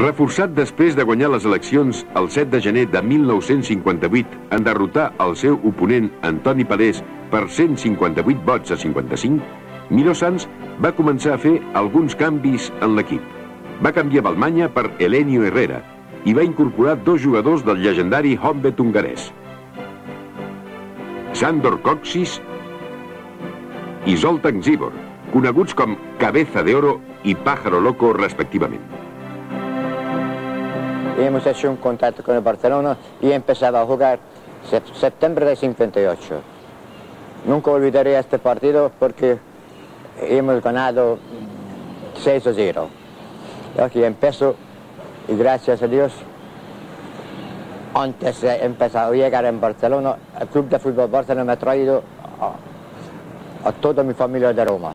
Reforçat després de guanyar les eleccions el 7 de gener de 1958 en derrotar el seu oponent Antoni Palés per 158 vots a 55, Miró-Sans va començar a fer alguns canvis en l'equip. Va canviar Balmanya per Helenio Herrera i va incorporar dos jugadors del llegendari hòndbol hongarès, Sandor Kocsis i Zoltan Czibor, coneguts com Cabeza de Oro i Pájaro Loco respectivament. Hemos hecho un contrato con el Barcelona y empezaba a jugar septiembre de 58. Nunca olvidaré este partido porque hemos ganado 6-0. Aquí empezó y gracias a Dios, antes de empezar a llegar en Barcelona, el Club de Fútbol Barcelona me ha traído a toda mi familia de Roma.